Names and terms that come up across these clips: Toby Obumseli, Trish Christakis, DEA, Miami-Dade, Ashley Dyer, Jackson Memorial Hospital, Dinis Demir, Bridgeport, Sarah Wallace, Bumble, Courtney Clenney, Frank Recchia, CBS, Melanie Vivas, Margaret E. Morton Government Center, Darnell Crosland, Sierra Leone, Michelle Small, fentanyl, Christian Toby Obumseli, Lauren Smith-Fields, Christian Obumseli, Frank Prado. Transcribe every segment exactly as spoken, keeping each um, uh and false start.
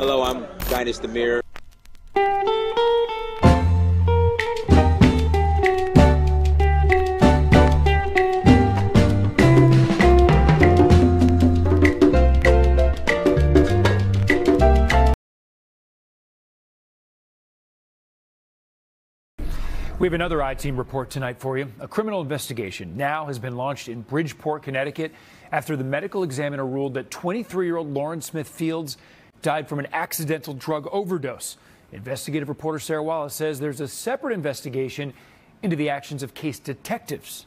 Hello, I'm Dinis Demir. We have another I-Team report tonight for you. A criminal investigation now has been launched in Bridgeport, Connecticut, after the medical examiner ruled that twenty-three-year-old Lauren Smith-Fields died from an accidental drug overdose. Investigative reporter Sarah Wallace says there's a separate investigation into the actions of case detectives.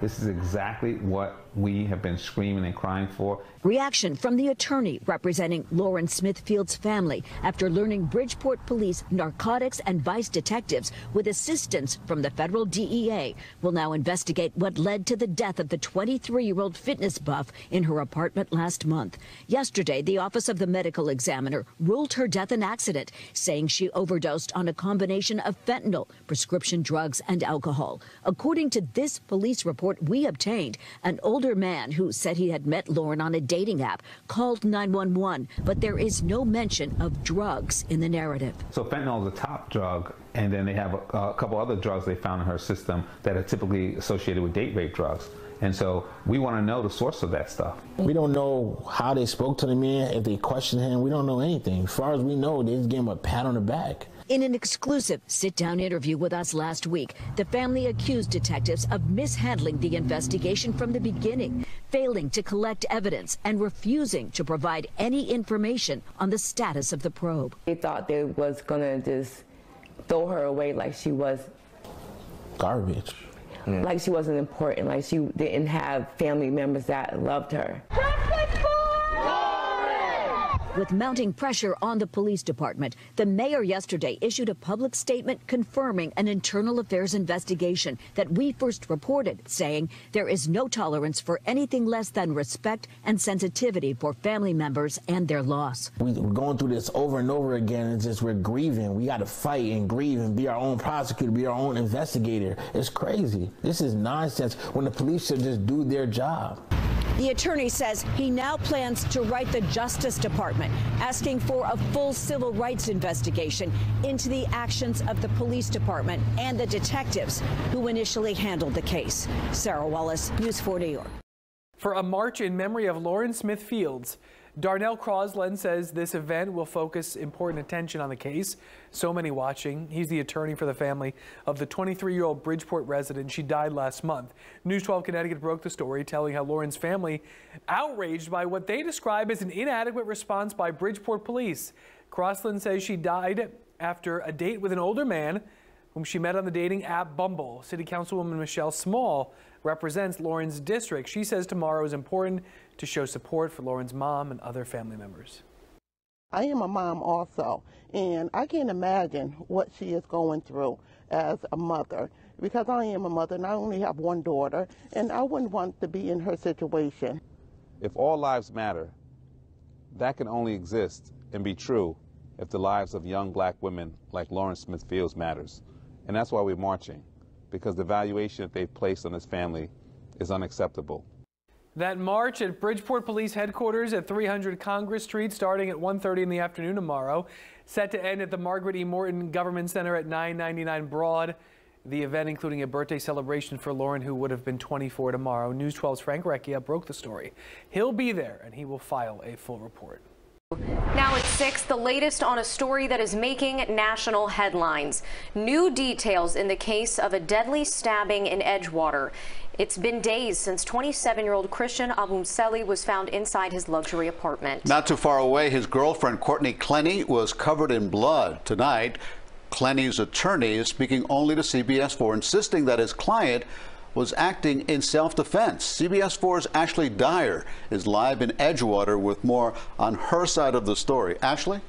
This is exactly what we have been screaming and crying for. Reaction from the attorney representing Lauren Smith-Fields' family after learning Bridgeport police, narcotics and vice detectives with assistance from the federal D E A will now investigate what led to the death of the twenty-three-year-old fitness buff in her apartment last month. Yesterday, the Office of the Medical Examiner ruled her death an accident, saying she overdosed on a combination of fentanyl, prescription drugs and alcohol. According to this police report we obtained, an older man who said he had met Lauren on a dating app called nine one one, but there is no mention of drugs in the narrative. So fentanyl is the top drug, and then they have a, a couple other drugs they found in her system that are typically associated with date rape drugs. And so we want to know the source of that stuff. We don't know how they spoke to the man, if they questioned him. We don't know anything. As far as we know, they just gave him a pat on the back. In an exclusive sit-down interview with us last week, the family accused detectives of mishandling the investigation from the beginning, failing to collect evidence and refusing to provide any information on the status of the probe. They thought they was going to just throw her away like she was garbage. Mm. Like she wasn't important, like she didn't have family members that loved her. With mounting pressure on the police department, the mayor yesterday issued a public statement confirming an internal affairs investigation that we first reported, saying there is no tolerance for anything less than respect and sensitivity for family members and their loss. We're going through this over and over again. It's just we're grieving. We got to fight and grieve and be our own prosecutor, be our own investigator. It's crazy. This is nonsense when the police should just do their job. The attorney says he now plans to write the Justice Department, asking for a full civil rights investigation into the actions of the police department and the detectives who initially handled the case. Sarah Wallace, News four New York. For a march in memory of Lauren Smith-Fields, Darnell Crosland says this event will focus important attention on the case. So many watching. He's the attorney for the family of the twenty-three-year-old Bridgeport resident. She died last month. News twelve Connecticut broke the story, telling how Lauren's family outraged by what they describe as an inadequate response by Bridgeport police. Crosland says she died after a date with an older man whom she met on the dating app Bumble. City Councilwoman Michelle Small represents Lauren's district. She says tomorrow is important to show support for Lauren's mom and other family members. I am a mom also, and I can't imagine what she is going through as a mother, because I am a mother and I only have one daughter, and I wouldn't want to be in her situation. If all lives matter, that can only exist and be true if the lives of young black women like Lauren Smith-Fields matters. And that's why we're marching, because the valuation that they've placed on this family is unacceptable. That march at Bridgeport Police Headquarters at three hundred Congress Street, starting at one thirty in the afternoon tomorrow, set to end at the Margaret E. Morton Government Center at nine ninety-nine Broad. The event including a birthday celebration for Lauren, who would have been twenty-four tomorrow. News twelve's Frank Recchia broke the story. He'll be there, and he will file a full report. Now at six, the latest on a story that is making national headlines. New details in the case of a deadly stabbing in Edgewater. It's been days since twenty-seven-year-old Christian Obumseli was found inside his luxury apartment. Not too far away, his girlfriend Courtney Clenney was covered in blood. Tonight, Clenney's attorney is speaking only to C B S four, insisting that his client was acting in self-defense. C B S four's Ashley Dyer is live in Edgewater with more on her side of the story. Ashley?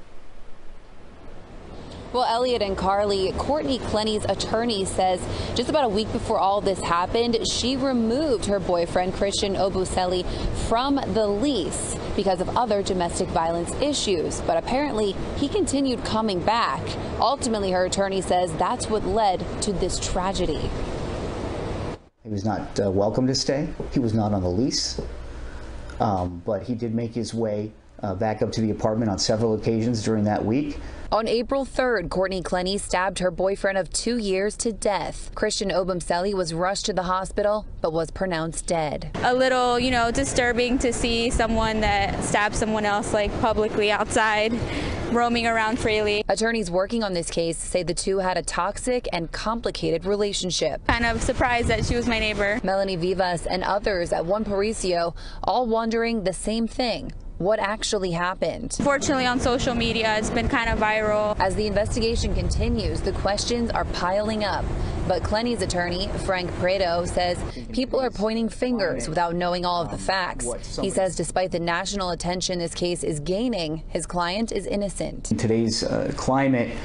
Well, Elliot and Carly, Courtney Clenney's attorney says just about a week before all this happened, she removed her boyfriend, Christian Obumseli, from the lease because of other domestic violence issues. But apparently, he continued coming back. Ultimately, her attorney says that's what led to this tragedy. He was not uh, welcome to stay. He was not on the lease. Um, but he did make his way Uh, back up to the apartment on several occasions during that week. On April third, Courtney Clenney stabbed her boyfriend of two years to death. Christian Obumseli was rushed to the hospital, but was pronounced dead. A little, you know, disturbing to see someone that stabbed someone else, like, publicly outside, roaming around freely. Attorneys working on this case say the two had a toxic and complicated relationship. Kind of surprised that she was my neighbor. Melanie Vivas and others at One Parisio all wondering the same thing. What actually happened? Fortunately, on social media, it's been kind of viral. As the investigation continues, the questions are piling up. But Clenney's attorney, Frank Prado, says people are pointing fingers without knowing all of the facts. He says despite the national attention this case is gaining, his client is innocent. In today's uh, climate,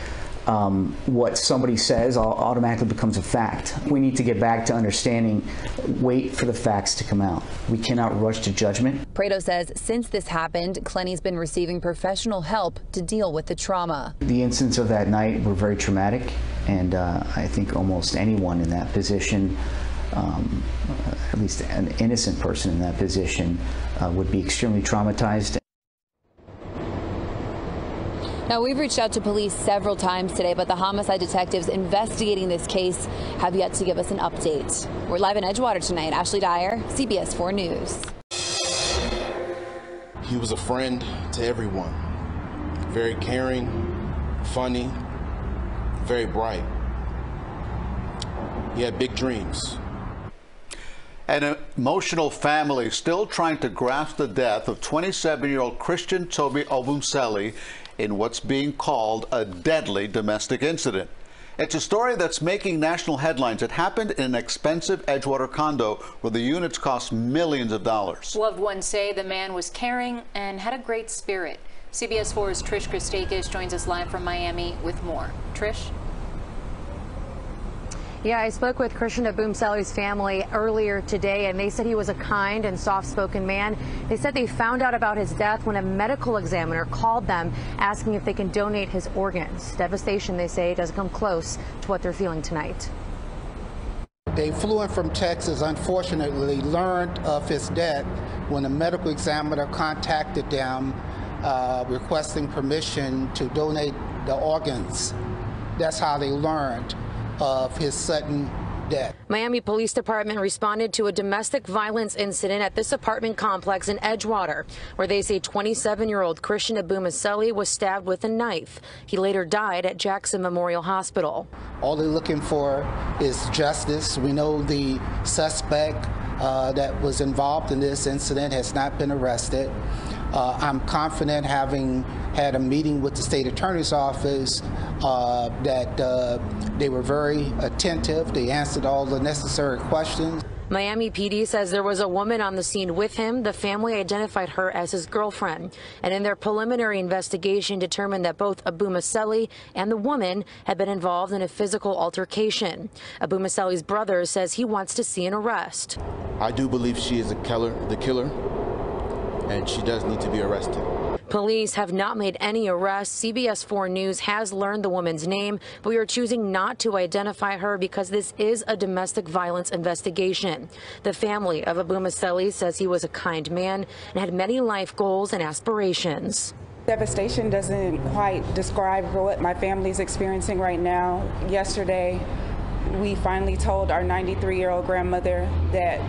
Um, what somebody says automatically becomes a fact. We need to get back to understanding, wait for the facts to come out. We cannot rush to judgment. Prado says since this happened, Clenney's been receiving professional help to deal with the trauma. The incidents of that night were very traumatic, and uh, I think almost anyone in that position, um, at least an innocent person in that position, uh, would be extremely traumatized. Now, we've reached out to police several times today, but the homicide detectives investigating this case have yet to give us an update. We're live in Edgewater tonight. Ashley Dyer, C B S four News. He was a friend to everyone. Very caring, funny, very bright. He had big dreams. An emotional family still trying to grasp the death of twenty-seven-year-old Christian Toby Obumseli in what's being called a deadly domestic incident. It's a story that's making national headlines. It happened in an expensive Edgewater condo where the units cost millions of dollars. Loved ones say the man was caring and had a great spirit. C B S four's Trish Christakis joins us live from Miami with more. Trish? Yeah, I spoke with Christian Obumseli's family earlier today, and they said he was a kind and soft-spoken man. They said they found out about his death when a medical examiner called them asking if they can donate his organs. Devastation, they say, doesn't come close to what they're feeling tonight. They flew in from Texas, unfortunately learned of his death when a medical examiner contacted them uh, requesting permission to donate the organs. That's how they learned of his sudden death. Miami Police Department responded to a domestic violence incident at this apartment complex in Edgewater, where they say twenty-seven-year-old Christian Obumseli was stabbed with a knife. He later died at Jackson Memorial Hospital. All they're looking for is justice. We know the suspect uh, that was involved in this incident has not been arrested. Uh, I'm confident, having had a meeting with the state attorney's office, uh, that uh, they were very attentive. They answered all the necessary questions. Miami P D says there was a woman on the scene with him. The family identified her as his girlfriend, and in their preliminary investigation determined that both Obumseli and the woman had been involved in a physical altercation. Obumseli's brother says he wants to see an arrest. I do believe she is a killer, the killer. And she does need to be arrested. Police have not made any arrests. C B S four News has learned the woman's name, but we are choosing not to identify her because this is a domestic violence investigation. The family of Obumseli says he was a kind man and had many life goals and aspirations. Devastation doesn't quite describe what my family is experiencing right now. Yesterday, we finally told our ninety-three-year-old grandmother that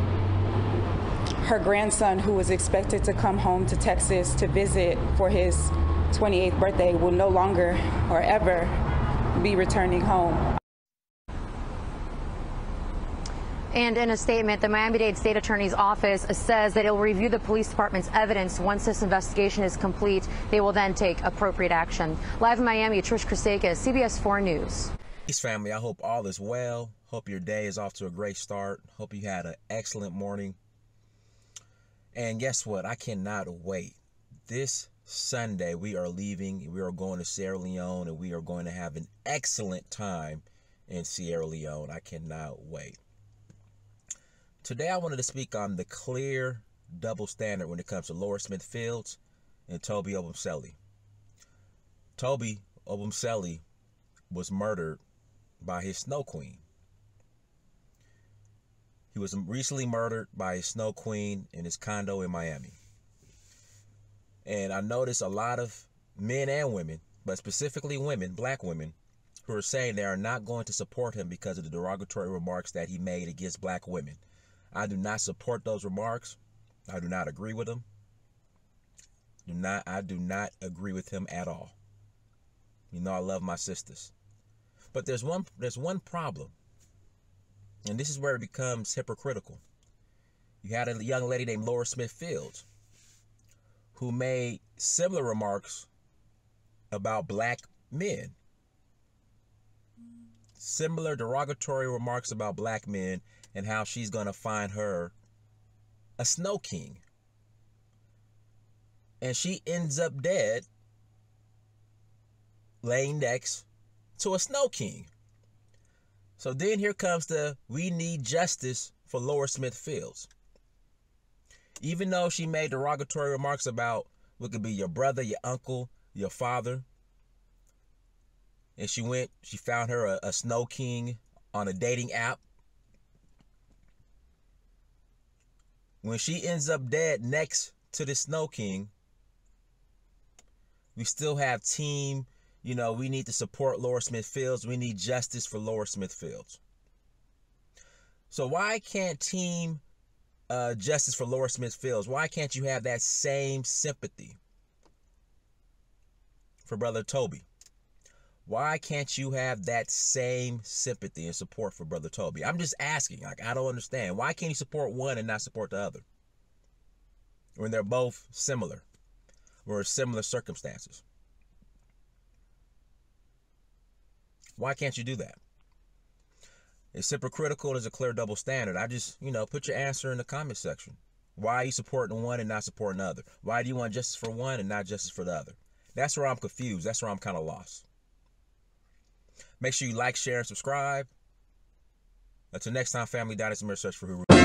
her grandson, who was expected to come home to Texas to visit for his twenty-eighth birthday, will no longer or ever be returning home. And in a statement, the Miami-Dade State Attorney's Office says that it will review the police department's evidence. Once this investigation is complete, they will then take appropriate action. Live in Miami, Trish Christakis, C B S four News. Peace, family. I hope all is well. Hope your day is off to a great start. Hope you had an excellent morning. And guess what? I cannot wait. This Sunday, we are leaving. We are going to Sierra Leone, and we are going to have an excellent time in Sierra Leone. I cannot wait. Today, I wanted to speak on the clear double standard when it comes to Lauren Smith-Fields and Toby Obumseli. Toby Obumseli was murdered by his snow queen. He was recently murdered by a snow queen in his condo in Miami. And I notice a lot of men and women, but specifically women, black women, who are saying they are not going to support him because of the derogatory remarks that he made against black women. I do not support those remarks. I do not agree with them. Do not, I do not agree with him at all. You know, I love my sisters. But there's one, there's one problem. And this is where it becomes hypocritical. You had a young lady named Lauren Smith-Fields who made similar remarks about black men. Similar derogatory remarks about black men and how she's going to find her a snow king. And she ends up dead, laying next to a snow king. So then here comes the, we need justice for Lauren Smith-Fields. Even though she made derogatory remarks about what could be your brother, your uncle, your father. And she went, she found her a, a snow king on a dating app. When she ends up dead next to the snow king, we still have team, you know, we need to support Lauren Smith-Fields. We need justice for Lauren Smith-Fields. So why can't team uh, justice for Lauren Smith-Fields? Why can't you have that same sympathy for Brother Toby? Why can't you have that same sympathy and support for Brother Toby? I'm just asking. Like, I don't understand. Why can't you support one and not support the other? When they're both similar. Or similar circumstances. Why can't you do that? It's hypocritical. There's a clear double standard. I just, you know, put your answer in the comment section. Why are you supporting one and not supporting the other? Why do you want justice for one and not justice for the other? That's where I'm confused. That's where I'm kind of lost. Make sure you like, share, and subscribe. Until next time, family, Dinis Demir, search for who.